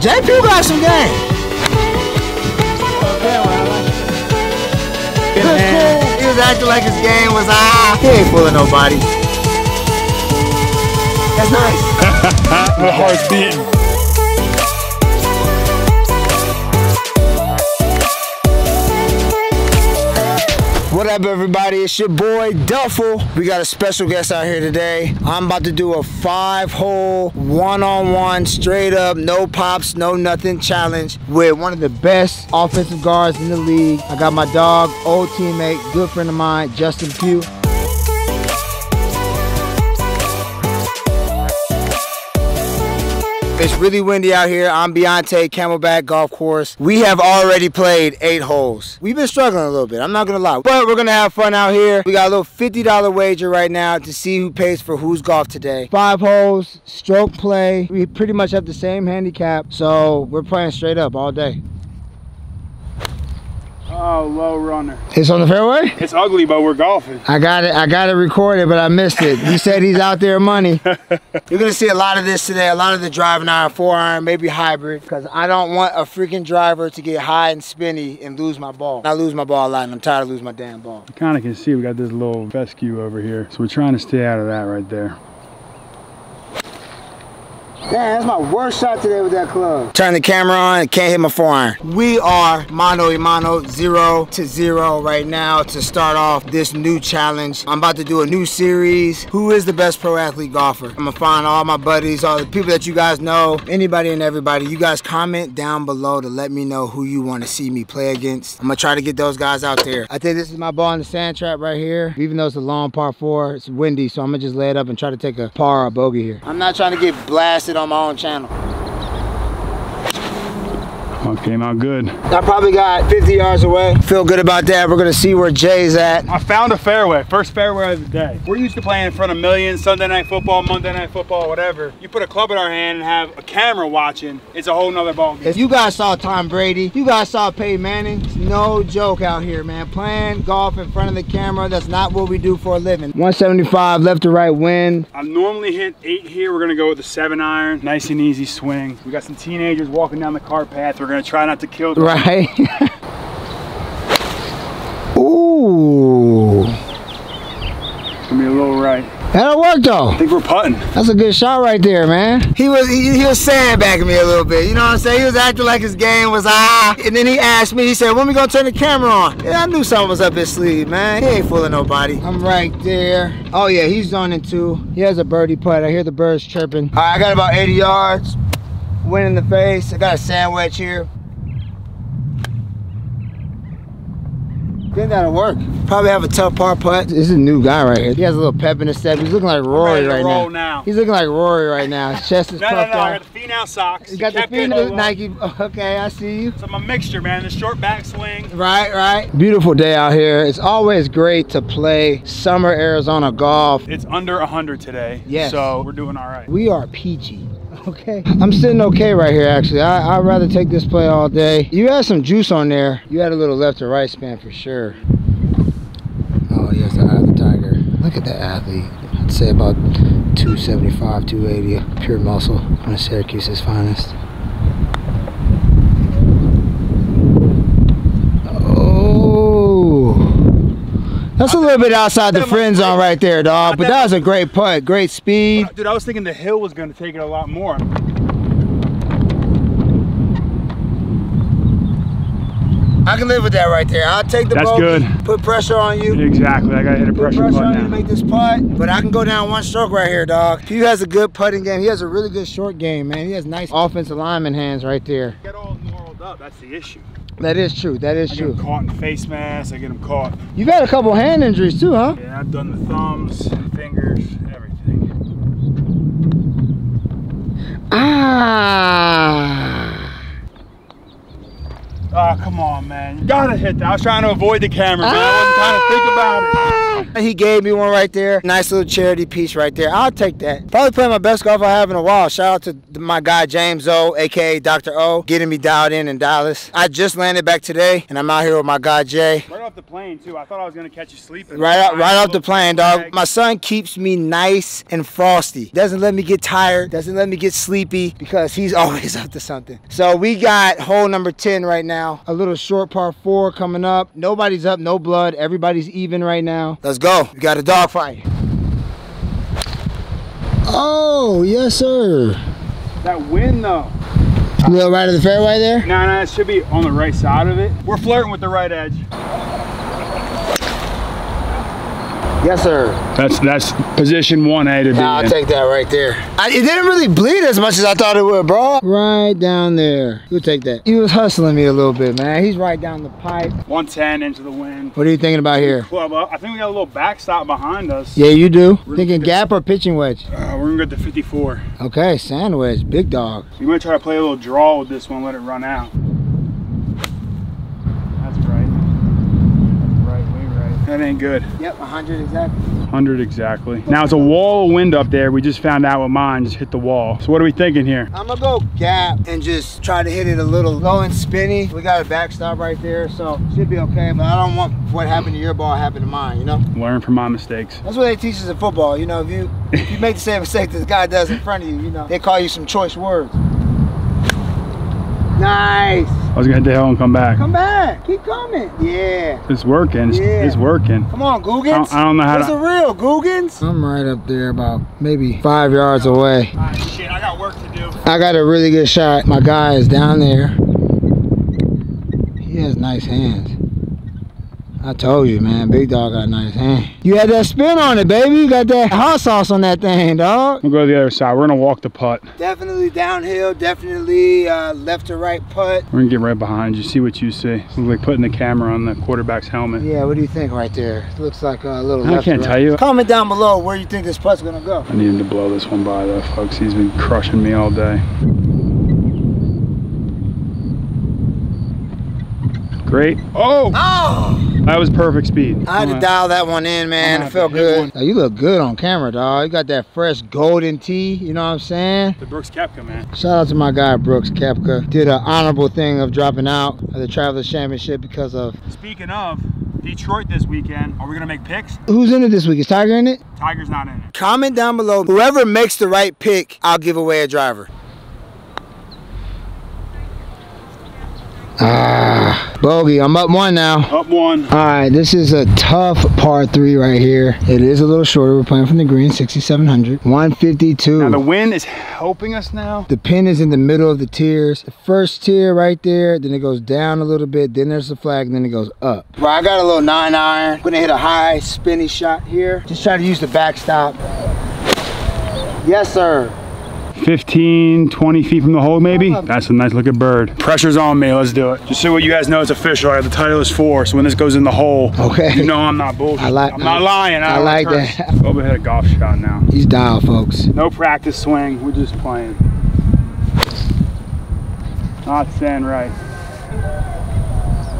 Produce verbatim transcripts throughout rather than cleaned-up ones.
J P got some game. Okay, well, good man. Cool. He was acting like his game was ah. He ain't fooling nobody. That's nice. My heart's beating. What up, everybody? It's your boy Duffel. We got a special guest out here today. I'm about to do a five-hole, one-on-one, straight-up, no pops, no nothing challenge with one of the best offensive guards in the league. I got my dog, old teammate, good friend of mine, Justin Pugh. It's really windy out here. I'm Beyonce, Camelback Golf Course. We have already played eight holes. We've been struggling a little bit, I'm not gonna lie. But we're gonna have fun out here. We got a little fifty dollar wager right now to see who pays for whose golf today. Five holes, stroke play. We pretty much have the same handicap, so we're playing straight up all day. Oh, low runner. It's on the fairway? It's ugly, but we're golfing. I got it. I got it recorded, but I missed it. You said he's out there money. You're going to see a lot of this today, a lot of the driving iron, four iron, maybe hybrid, because I don't want a freaking driver to get high and spinny and lose my ball. I lose my ball a lot, and I'm tired of losing my damn ball. You kind of can see we got this little fescue over here, so we're trying to stay out of that right there. Damn, that's my worst shot today with that club. Turn the camera on, and can't hit my four iron. We are mano a mano, zero to zero right now to start off this new challenge. I'm about to do a new series, Who is the Best Pro Athlete Golfer? I'm gonna find all my buddies, all the people that you guys know, anybody and everybody. You guys comment down below to let me know who you wanna see me play against. I'm gonna try to get those guys out there. I think this is my ball in the sand trap right here. Even though it's a long par four, it's windy, so I'm gonna just lay it up and try to take a par or a bogey here. I'm not trying to get blasted on my own channel. Well, came out good. I probably got fifty yards away. Feel good about that. We're gonna see where Jay's at. I found a fairway, first fairway of the day. We're used to playing in front of millions, Sunday night football, Monday night football, whatever. You put a club in our hand and have a camera watching, it's a whole nother ball game. If you guys saw Tom Brady, you guys saw Peyton Manning, it's no joke out here, man. Playing golf in front of the camera, that's not what we do for a living. one seventy-five, left to right wind. I normally hit eight here. We're gonna go with the seven iron, nice and easy swing. We got some teenagers walking down the car path. We're We're gonna try not to kill them. Right. Ooh. It's gonna be a little right. That'll work though. I think we're putting. That's a good shot right there, man. He was he, he was sandbagging me a little bit. You know what I'm saying? He was acting like his game was ah. And then he asked me, he said, when we gonna turn the camera on? Yeah, I knew something was up his sleeve, man. He ain't fooling nobody. I'm right there. Oh yeah, he's zoning too. He has a birdie putt. I hear the birds chirping. All right, I got about eighty yards. Wind in the face. I got a sand wedge here. Think that'll work. Probably have a tough par putt. This is a new guy right here. He has a little pep in his step. He's looking like Rory right now. now. He's looking like Rory right now. His chest is no, puffed no, no, out. I got the Finau socks. You got the Finau Nike. Okay, I see you. So I'm a mixture, man. The short backswing. Right, right. Beautiful day out here. It's always great to play summer Arizona golf. It's under one hundred today. Yes. So we're doing all right. We are peachy. Okay. I'm sitting okay right here, actually. I, I'd rather take this play all day. You had some juice on there. You had a little left to right spin for sure. Oh, yes, the eye of the tiger. Look at that athlete. I'd say about two seventy-five, two eighty. Pure muscle. One of Syracuse's finest. That's a little bit outside the friend zone right there, dog. But that was a great putt, great speed. Dude, I was thinking the hill was going to take it a lot more. I can live with that right there. I'll take the bogey. That's good. Put pressure on you. Exactly. I got to hit a pressure putt now. Put pressure on you to make this putt. But I can go down one stroke right here, dog. He has a good putting game. He has a really good short game, man. He has nice offensive lineman hands right there. Get all gnarled up. That's the issue. That is true, that is true. I get him caught in face mask, I get him caught. You've had a couple hand injuries too, huh? Yeah, I've done the thumbs, fingers, everything. Ah! Ah, oh, come on, man. You gotta hit that. I was trying to avoid the camera, man. Ah. I wasn't trying to think about it. He gave me one right there. Nice little charity piece right there. I'll take that. Probably playing my best golf I have in a while. Shout out to my guy James O, aka Doctor O, getting me dialed in in Dallas. I just landed back today, and I'm out here with my guy Jay. Right off the plane too. I thought I was gonna catch you sleeping. Right, out, right off the plane, dog. My son keeps me nice and frosty. Doesn't let me get tired. Doesn't let me get sleepy because he's always up to something. So we got hole number ten right now. A little short par four coming up. Nobody's up, no blood. Everybody's even right now. Let's go. We got a dog fight. Oh, yes, sir. That wind, though. A little right of the fairway there? No, no, it should be on the right side of it. We're flirting with the right edge. Yes, sir. That's that's position one A to be. Nah, I'll in. take that right there. I, it didn't really bleed as much as I thought it would, bro. Right down there. You'll take that. He was hustling me a little bit, man. He's right down the pipe. one ten into the wind. What are you thinking about here? Club up. I think we got a little backstop behind us. Yeah, you do. We're thinking gap or pitching wedge? Uh, we're going to go to fifty-four. Okay, sand wedge. Big dog. You might try to play a little draw with this one, let it run out. That ain't good. Yep, one hundred exactly. one hundred exactly. Now it's a wall of wind up there. We just found out with mine, just hit the wall. So what are we thinking here? I'm gonna go gap and just try to hit it a little low and spinny. We got a backstop right there, so should be okay, but I don't want what happened to your ball happen to mine, you know? Learn from my mistakes. That's what they teach us in football, you know? If you, if you make the same mistake that the guy does in front of you, you know? They call you some choice words. Nice. I was gonna hit the hill and come back. Come back. Keep coming. Yeah. It's working. It's, yeah. it's working. Come on, Googans. I, I don't know how What's to. It's a real Googans. I'm right up there, about maybe five yards away. Ah, shit. I got work to do. I got a really good shot. My guy is down there. He has nice hands. I told you, man. Big dog got nice hand. You had that spin on it, baby. You got that hot sauce on that thing, dog. We'll go to the other side. We're going to walk the putt. Definitely downhill. Definitely uh, left to right putt. We're going to get right behind you. See what you see. It's like putting the camera on the quarterback's helmet. Yeah, what do you think right there? It looks like a little I left can't right. tell you. Comment down below where you think this putt's going to go. I need him to blow this one by, though, folks. He's been crushing me all day. Great. Oh! Oh! That was perfect speed. I had to dial that one in, man. It felt good. Oh, you look good on camera, dog. You got that fresh golden tee. You know what I'm saying? The Brooks Koepka, man. Shout out to my guy, Brooks Koepka. Did an honorable thing of dropping out of the Travelers Championship because of... Speaking of... Detroit this weekend. Are we gonna make picks? Who's in it this week? Is Tiger in it? Tiger's not in it. Comment down below. Whoever makes the right pick, I'll give away a driver. Ah... Bogey, I'm up one now. Up one. All right, this is a tough par three right here. It is a little shorter. We're playing from the green, sixty-seven hundred. one fifty-two. Now the wind is helping us now. The pin is in the middle of the tiers. The first tier right there, then it goes down a little bit, then there's the flag, and then it goes up. Bro, I got a little nine iron. I'm gonna hit a high, spinny shot here. Just try to use the backstop. Yes, sir. fifteen, twenty feet from the hole, maybe? That's a nice looking bird. Pressure's on me, let's do it. Just so what you guys know, it's official. I have the title is four, so when this goes in the hole, okay. You know I'm not bullshit. I like, I'm not I, lying. I, I like curse. that. Kobe hit a golf shot now. He's dialed, folks. No practice swing, we're just playing. Not sand right.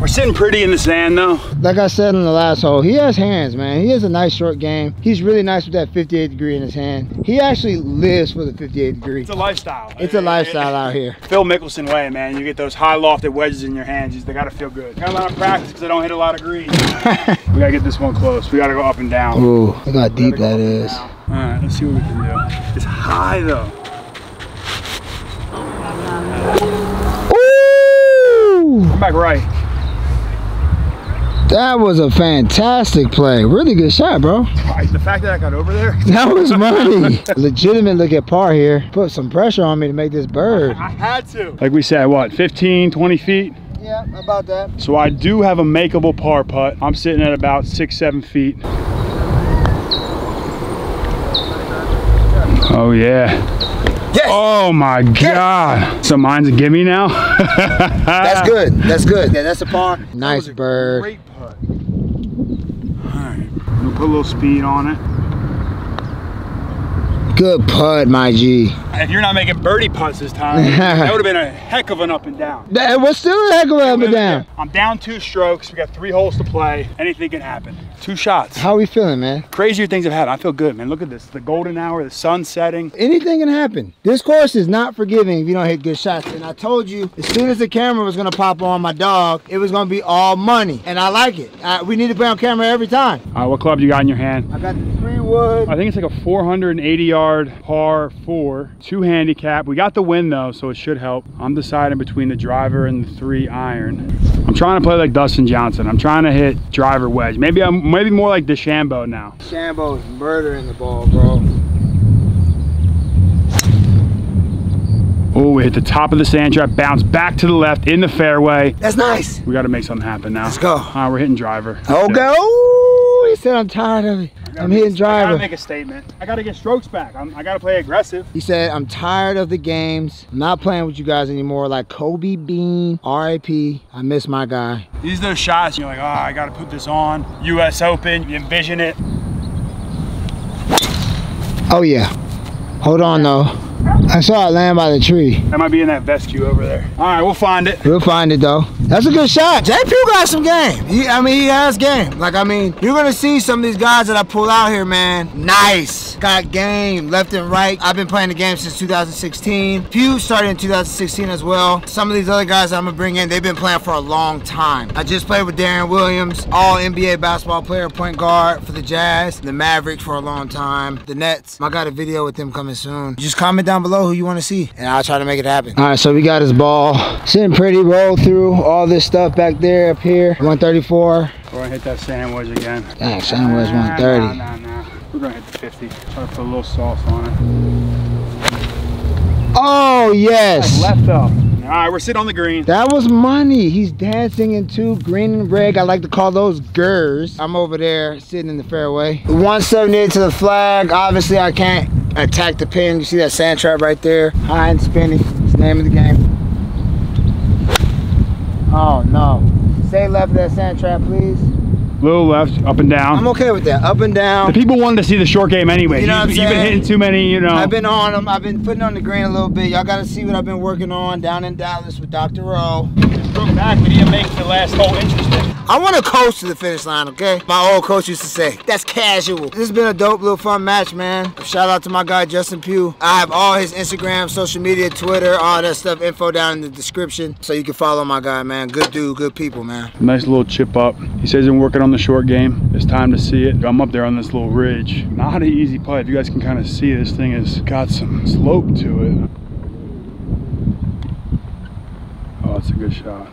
We're sitting pretty in the sand, though. Like I said in the last hole, he has hands, man. He has a nice short game. He's really nice with that fifty-eight degree in his hand. He actually lives for the fifty-eight degree. It's a lifestyle. It's a lifestyle out here. Phil Mickelson way, man. You get those high lofted wedges in your hands. They got to feel good. Got a lot of practice because I don't hit a lot of greens. We got to get this one close. We got to go up and down. Ooh, look how deep that is. All right, let's see what we can do. It's high, though. Ooh! Come back right. That was a fantastic play. Really good shot, bro. The fact that I got over there. That was money. Legitimate look at par here. Put some pressure on me to make this bird. I had to. Like we said, what, fifteen, twenty feet? Yeah, about that. So I do have a makeable par putt. I'm sitting at about six, seven feet. Oh, yeah. Yes. Oh my yes. God. So mine's a gimme now? That's good. That's good. Yeah, that's a par. Nice that a bird. Great putt. All right. I'm gonna put a little speed on it. Good putt, my G. If you're not making birdie putts this time, that would have been a heck of an up and down. That was still a heck of an up and down. I'm down two strokes. We got three holes to play. Anything can happen. Two shots. How are we feeling, man? Crazier things have happened. I feel good, man. Look at this. The golden hour, the sun setting. Anything can happen. This course is not forgiving if you don't hit good shots. And I told you, as soon as the camera was going to pop on my dog, it was going to be all money. And I like it. I, we need to play on camera every time. All right, what club you got in your hand? I got the three wood. I think it's like a four hundred eighty yard par four, two handicap. We got the wind though, so it should help. I'm deciding between the driver and the three iron. I'm trying to play like Dustin Johnson. I'm trying to hit driver wedge. Maybe I'm maybe more like DeChambeau now. DeChambeau's murdering the ball, bro. Oh, we hit the top of the sand trap, bounce back to the left in the fairway. That's nice. We got to make something happen now. Let's go. All right, we're hitting driver. Oh, go. He said, I'm tired of it. I'm hitting driver. I gotta make a statement. I gotta get strokes back. I'm, I gotta play aggressive. He said, I'm tired of the games. I'm not playing with you guys anymore. Like Kobe Bean, R I P. I miss my guy. These are those shots, you're like, oh, I gotta put this on. U S Open, you envision it. Oh yeah. Hold on though. I saw it land by the tree. That might be in that fescue over there. All right, we'll find it. We'll find it though. That's a good shot. J P got some game. He, I mean, he has game. Like, I mean, you're gonna see some of these guys that I pull out here, man. Nice. Got game left and right. I've been playing the game since two thousand sixteen. Pugh started in two thousand sixteen as well. Some of these other guys I'm gonna bring in, they've been playing for a long time. I just played with Darren Williams, all N B A basketball player, point guard for the Jazz, the Mavericks for a long time, the Nets. I got a video with them coming soon. Just comment down below who you want to see, and I'll try to make it happen. All right, so we got his ball. Sitting pretty, roll through all this stuff back there, up here. one thirty-four. We're gonna hit that sandwich again. Dang, sandwich nah, one thirty. Nah, nah, nah. We're gonna hit the fifty. Try to put a little sauce on it. Oh, yes. Left up. All right, we're sitting on the green. That was money. He's dancing into green and red. I like to call those gers. I'm over there sitting in the fairway. one seventy-eight to the flag. Obviously, I can't attack the pin. You see that sand trap right there? High and spinning. It's the name of the game. Oh, no. Stay left of that sand trap, please. Little left, up and down. I'm okay with that, up and down. The people wanted to see the short game anyway. You know what I'm saying? You've been hitting too many, you know. I've been on them. I've been putting on the green a little bit. Y'all got to see what I've been working on down in Dallas with Doctor O. Just broke back, we didn't make the last hole interesting. I want to coast to the finish line, okay? My old coach used to say, that's casual. This has been a dope little fun match, man. Shout out to my guy, Justin Pugh. I have all his Instagram, social media, Twitter, all that stuff, info down in the description. So you can follow my guy, man. Good dude, good people, man. Nice little chip up. He says he's been working on the short game. It's time to see it. I'm up there on this little ridge. Not an easy putt. If you guys can kind of see, this thing has got some slope to it. Oh, that's a good shot.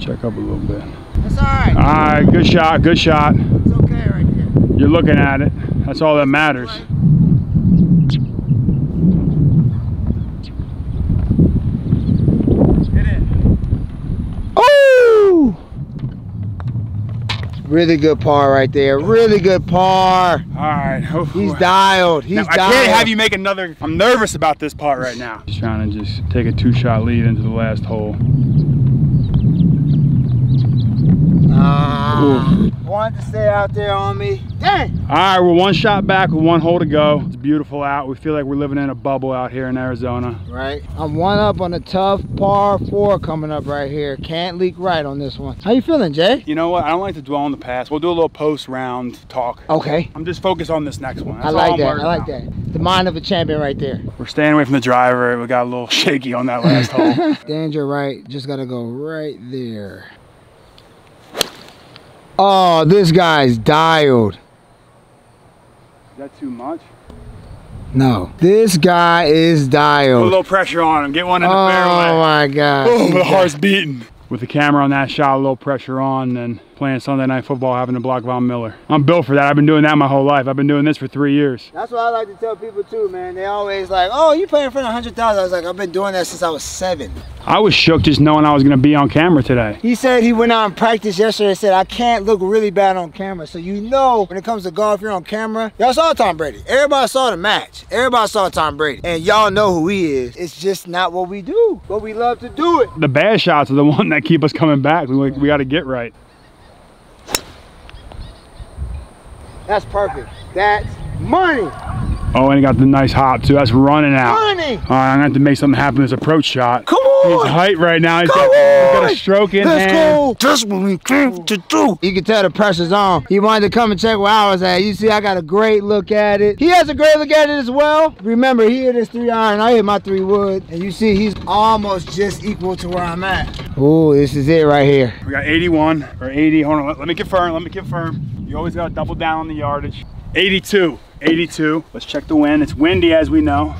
Check up a little bit. That's all right. All right, good shot, good shot. It's okay right here. You're looking at it. That's all that matters. All right. Really good par right there. Really good par. All right. Hopefully. He's dialed. He's now, I dialed. I can't have you make another. I'm nervous about this part right now. He's trying to just take a two-shot lead into the last hole. Uh, wanted to stay out there on me. Dang. All right, we're one shot back with one hole to go. It's beautiful out. We feel like we're living in a bubble out here in Arizona. Right. I'm one up on a tough par four coming up right here. Can't leak right on this one. How you feeling, Jay? You know what? I don't like to dwell on the past. We'll do a little post-round talk. Okay. I'm just focused on this next one. That's I like that. I like now. that. The mind of a champion right there. We're staying away from the driver. We got a little shaky on that last hole. Danger right. Just got to go right there. Oh, this guy's dialed. Is that too much? No. This guy is dialed. Put a little pressure on him. Get one in the fairway. Oh, my God. Oh, my heart's beating. With the camera on that shot, a little pressure on, and playing Sunday Night Football, having to block Von Miller. I'm built for that. I've been doing that my whole life. I've been doing this for three years. That's what I like to tell people, too, man. They always like, oh, you playing in front of one hundred thousand. I was like, I've been doing that since I was seven. I was shook just knowing I was going to be on camera today. He said he went out and practiced yesterday and said, I can't look really bad on camera. So you know when it comes to golf, you're on camera. Y'all saw Tom Brady. Everybody saw the match. Everybody saw Tom Brady. And y'all know who he is. It's just not what we do, but we love to do it. The bad shots are the one that keep us coming back. We, we got to get right. That's perfect. That's money. Oh, and he got the nice hop too. That's running out. Running. All right, I'm gonna have to make something happen with this approach shot. Come on. He's hyped right now. He's got, he's got a stroke in Let's hand. Go. That's what we came to do. You can tell the pressure's on. He wanted to come and check where I was at. You see, I got a great look at it. He has a great look at it as well. Remember, he hit his three iron. I hit my three wood, and you see, he's almost just equal to where I'm at. Oh, this is it right here. We got eighty-one or eighty. Hold on. Let, let me confirm. Let me confirm. You always gotta double down on the yardage. eighty-two. eighty-two. Let's check the wind. It's windy, as we know.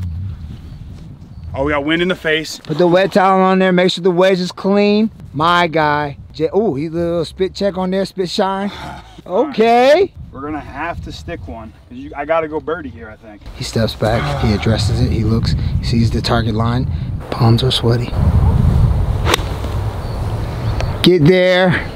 Oh, we got wind in the face. Put the wet towel on there. Make sure the wedge is clean. My guy. Oh, he did a little spit check on there. Spit shine. Okay. Right. We're going to have to stick one. You, I got to go birdie here, I think. He steps back. He addresses it. He looks. He sees the target line. Palms are sweaty. Get there.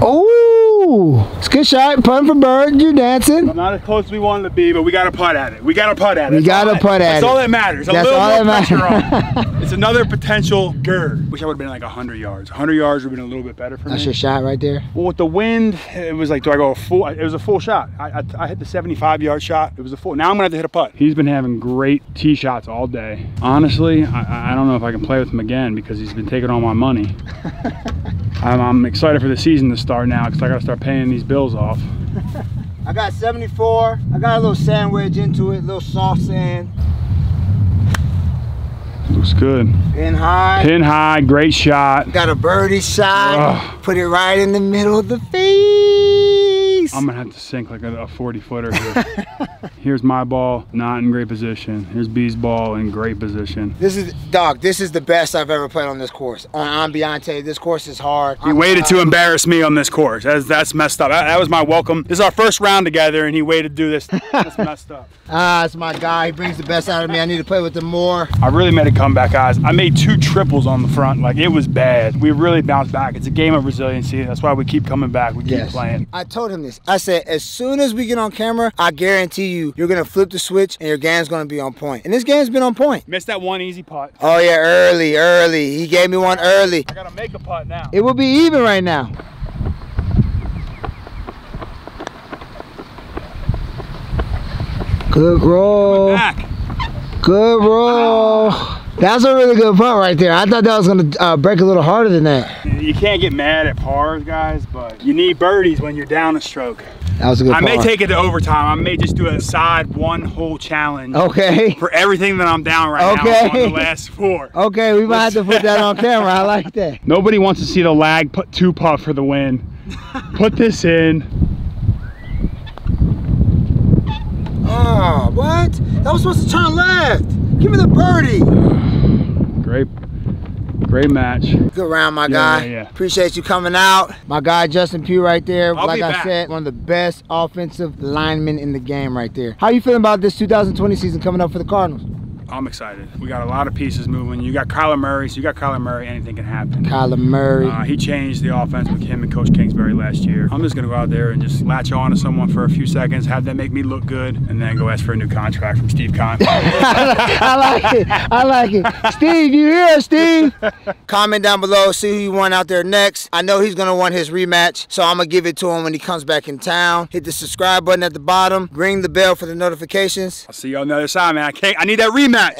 Oh, it's a good shot. Putt for bird. You're dancing. I'm not as close as we wanted to be, but we got to putt at it. We got to putt at it. We got to putt at it. That's all that matters. That's all that matters. It's another potential gird. Wish I would have been like a hundred yards. a hundred yards would have been a little bit better for me. That's your shot right there. Well, with the wind, it was like, do I go a full? It was a full shot. I, I, I hit the seventy-five yard shot. It was a full. Now I'm going to have to hit a putt. He's been having great tee shots all day. Honestly, I, I don't know if I can play with him again because he's been taking all my money. I'm, I'm excited for the season to start now because I got to start paying these bills off. I got seventy-four. I got a little sand wedge into it, a little soft sand. Looks good. Pin high. Pin high, great shot. Got a birdie shot. Ugh. Put it right in the middle of the face. I'm gonna have to sink like a forty footer here. Here's my ball, not in great position. Here's B's ball in great position. This is, dog, this is the best I've ever played on this course. On Ambiente, this course is hard. He I'm waited proud. to embarrass me on this course. That's, that's messed up. That, that was my welcome. This is our first round together and he waited to do this. That's messed up. Ah, it's my guy. He brings the best out of me. I need to play with him more. I really made a comeback, guys. I made two triples on the front. Like, it was bad. We really bounced back. It's a game of resiliency. That's why we keep coming back. We keep yes. playing. I told him this. I said, as soon as we get on camera, I guarantee you, you're gonna flip the switch and your game's gonna be on point. And this game's been on point. Missed that one easy putt. Oh yeah, early, early. He gave me one early. I gotta make a putt now. It will be even right now. Good roll. Back. Good roll. That's a really good putt right there. I thought that was gonna uh, break a little harder than that. You can't get mad at pars, guys, but you need birdies when you're down a stroke. That was a good I par. may take it to overtime. I may just do a side one hole challenge. Okay. For everything that I'm down right okay. now on the last four. Okay, we might have to put that on camera. I like that. Nobody wants to see the lag put two putt for the win. Put this in. Oh, what? That was supposed to turn left. Give me the birdie. Great. Great match. Good round, my yeah, guy. Yeah, yeah. Appreciate you coming out. My guy, Justin Pugh right there. I'll like I back. said, one of the best offensive linemen in the game right there. How you feeling about this two thousand twenty season coming up for the Cardinals? I'm excited. We got a lot of pieces moving. You got Kyler Murray, so you got Kyler Murray, anything can happen. Kyler Murray. Uh, he changed the offense with him and Coach Kingsbury last year. I'm just gonna go out there and just latch on to someone for a few seconds, have them make me look good, and then go ask for a new contract from Steve Kahn. I like it, I like it. Steve, you here, Steve? Comment down below, see who you want out there next. I know he's gonna want his rematch, so I'm gonna give it to him when he comes back in town. Hit the subscribe button at the bottom, ring the bell for the notifications. I'll see you on the other side, man. I can't, I need that rematch.